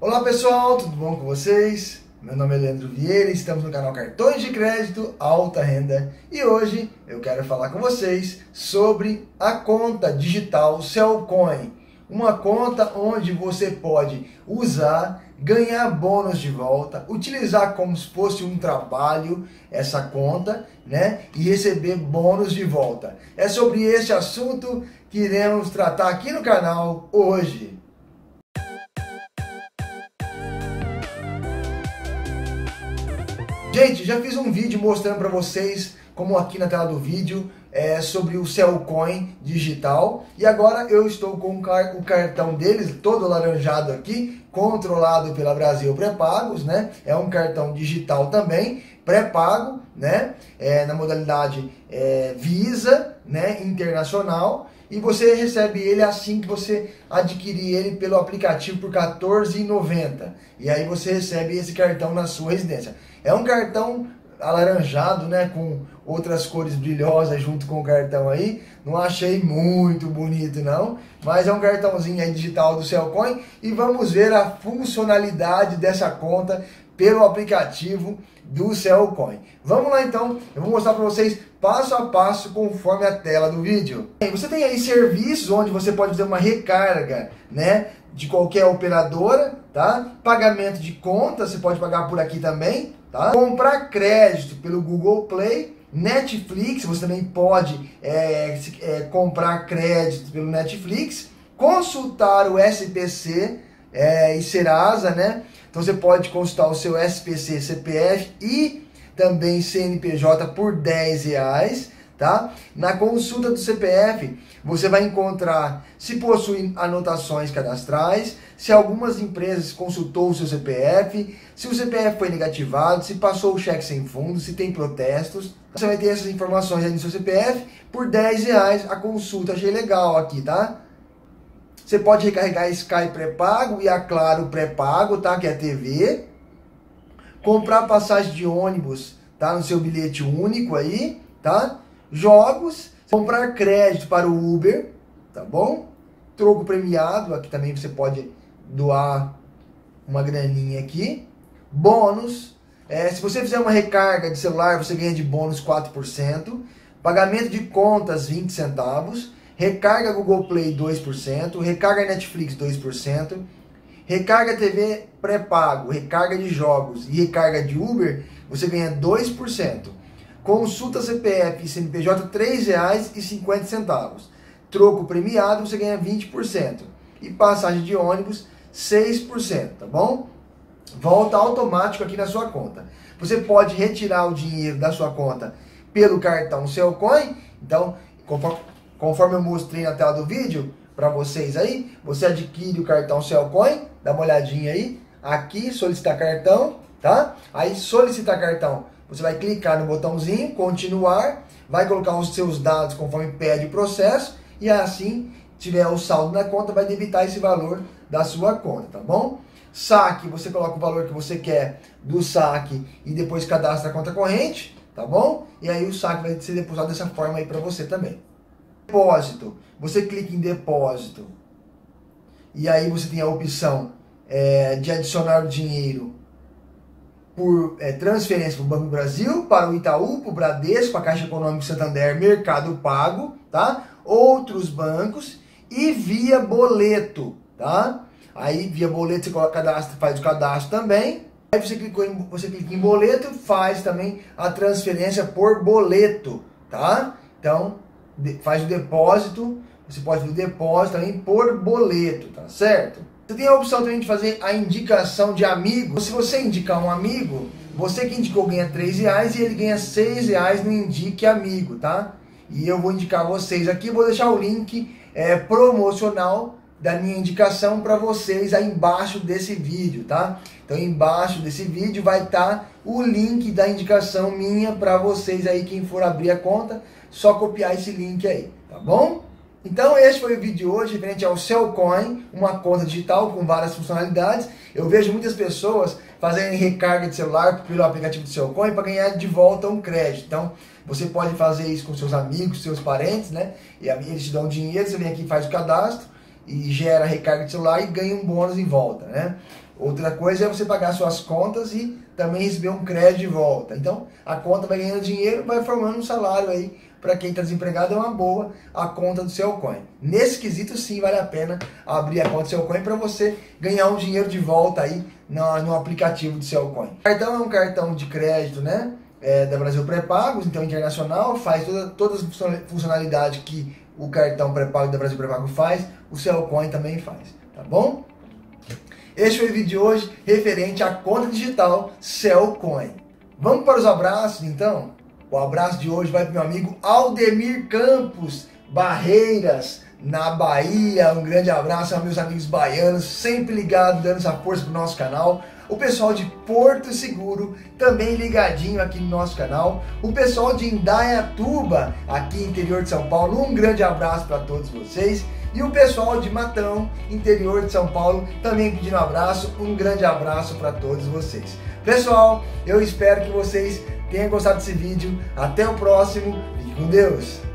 Olá pessoal, tudo bom com vocês? Meu nome é Leandro Vieira, estamos no canal Cartões de Crédito Alta Renda e hoje eu quero falar com vocês sobre a conta digital Celcoin, uma conta onde você pode usar, ganhar bônus de volta, utilizar como se fosse um trabalho essa conta, né? E receber bônus de volta. É sobre este assunto que iremos tratar aqui no canal hoje. Gente, já fiz um vídeo mostrando para vocês, como aqui na tela do vídeo, sobre o Celcoin digital. E agora eu estou com o cartão deles, todo alaranjado aqui, controlado pela Brasil Pré-Pagos, né? É um cartão digital também, pré-pago, né? Na modalidade VISA, né? Internacional. E você recebe ele assim que você adquirir ele pelo aplicativo por R$ 14,90. E aí você recebe esse cartão na sua residência. É um cartão alaranjado, né, com outras cores brilhosas junto com o cartão aí. Não achei muito bonito não, mas é um cartãozinho aí digital do Celcoin e vamos ver a funcionalidade dessa conta pelo aplicativo do Celcoin. Vamos lá então, eu vou mostrar para vocês passo a passo conforme a tela do vídeo. Você tem aí serviços onde você pode fazer uma recarga, né, de qualquer operadora, tá? Pagamento de conta, você pode pagar por aqui também, tá? Comprar crédito pelo Google Play, Netflix, você também pode comprar crédito pelo Netflix, consultar o SPC e Serasa, né? Então você pode consultar o seu SPC, CPF e também CNPJ por R$10, tá? Na consulta do CPF, você vai encontrar se possui anotações cadastrais, se algumas empresas consultou o seu CPF, se o CPF foi negativado, se passou o cheque sem fundo, se tem protestos. Você vai ter essas informações aí no seu CPF por R$10, a consulta, achei legal aqui, tá? Você pode recarregar Sky pré-pago e a Claro pré-pago, tá? Que é a TV. Comprar passagem de ônibus, tá? No seu bilhete único aí, tá? Jogos. Comprar crédito para o Uber, tá bom? Troco premiado, aqui também você pode doar uma graninha aqui. Bônus. Se você fizer uma recarga de celular, você ganha de bônus 4%. Pagamento de contas, 20 centavos. Recarga Google Play 2%, recarga Netflix 2%, recarga TV pré-pago, recarga de jogos e recarga de Uber, você ganha 2%. Consulta CPF e CNPJ R$ 3,50. Troco premiado, você ganha 20%. E passagem de ônibus 6%, tá bom? Volta automático aqui na sua conta. Você pode retirar o dinheiro da sua conta pelo cartão Celcoin, então, conforme eu mostrei na tela do vídeo para vocês aí, você adquire o cartão Celcoin, dá uma olhadinha aí, aqui solicitar cartão, tá? Aí solicitar cartão, você vai clicar no botãozinho, continuar, vai colocar os seus dados conforme pede o processo e assim tiver o saldo na conta, vai debitar esse valor da sua conta, tá bom? Saque, você coloca o valor que você quer do saque e depois cadastra a conta corrente, tá bom? E aí o saque vai ser depositado dessa forma aí para você também. Depósito, você clica em depósito e aí você tem a opção de adicionar o dinheiro por transferência para o Banco do Brasil, para o Itaú, para o Bradesco, para a Caixa Econômica Santander, Mercado Pago, tá? Outros bancos e via boleto, tá? Aí via boleto você coloca cadastro, faz o cadastro também. Aí você clica em boleto, faz também a transferência por boleto, tá? Então faz o depósito, você pode fazer o depósito também por boleto, tá certo? Você tem a opção também de fazer a indicação de amigo. Se você indicar um amigo, você que indicou ganha R$3 e ele ganha R$6 no Indique Amigo, tá? E eu vou indicar vocês aqui, vou deixar o link promocional da minha indicação para vocês aí embaixo desse vídeo, tá? Então embaixo desse vídeo vai estar o link da indicação minha para vocês aí, quem for abrir a conta, só copiar esse link aí, tá bom? Então este foi o vídeo de hoje referente ao Celcoin, uma conta digital com várias funcionalidades. Eu vejo muitas pessoas fazendo recarga de celular pelo aplicativo do Celcoin para ganhar de volta um crédito. Então você pode fazer isso com seus amigos, seus parentes, né? E eles te dão dinheiro, você vem aqui e faz o cadastro e gera recarga de celular e ganha um bônus em volta, né? Outra coisa é você pagar suas contas e também receber um crédito de volta. Então, a conta vai ganhando dinheiro, vai formando um salário aí. Para quem está desempregado, é uma boa a conta do Celcoin. Nesse quesito, sim, vale a pena abrir a conta do Celcoin para você ganhar um dinheiro de volta aí no aplicativo do Celcoin. O cartão é um cartão de crédito, né? Da Brasil Pré-Pagos, então internacional, faz todas as funcionalidades que o cartão pré-pago da Brasil Pré-Pago faz, o Celcoin também faz, tá bom? Este foi o vídeo de hoje referente à conta digital Celcoin. Vamos para os abraços, então? O abraço de hoje vai para o meu amigo Aldemir Campos, Barreiras, na Bahia. Um grande abraço aos meus amigos baianos, sempre ligados, dando essa força para o nosso canal. O pessoal de Porto Seguro, também ligadinho aqui no nosso canal. O pessoal de Indaiatuba, aqui interior de São Paulo, um grande abraço para todos vocês. E o pessoal de Matão, interior de São Paulo, também pedindo um abraço, um grande abraço para todos vocês. Pessoal, eu espero que vocês tenham gostado desse vídeo. Até o próximo, fique com Deus!